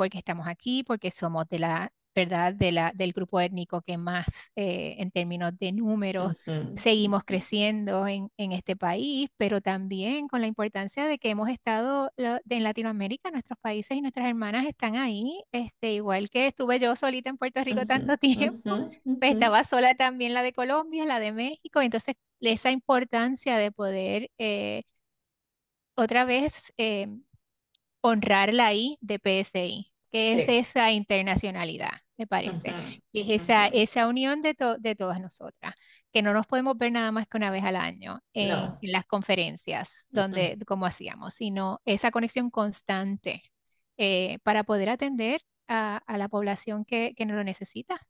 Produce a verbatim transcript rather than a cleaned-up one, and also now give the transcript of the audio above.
porque estamos aquí, porque somos de la, ¿verdad? De la, del grupo étnico que más, eh, en términos de números, uh-huh. seguimos creciendo en, en este país, pero también con la importancia de que hemos estado lo, de, en Latinoamérica, nuestros países y nuestras hermanas están ahí, este, igual que estuve yo solita en Puerto Rico uh-huh. tanto tiempo, uh-huh. Uh-huh. Pues estaba sola también la de Colombia, la de México, entonces esa importancia de poder eh, otra vez eh, honrar la I de P S I, que sí. es esa internacionalidad, me parece, uh-huh. es esa, uh-huh. esa unión de, to- de todas nosotras, que no nos podemos ver nada más que una vez al año en, no. en las conferencias, donde, uh-huh. como hacíamos, sino esa conexión constante eh, para poder atender a, a la población que, que nos lo necesita.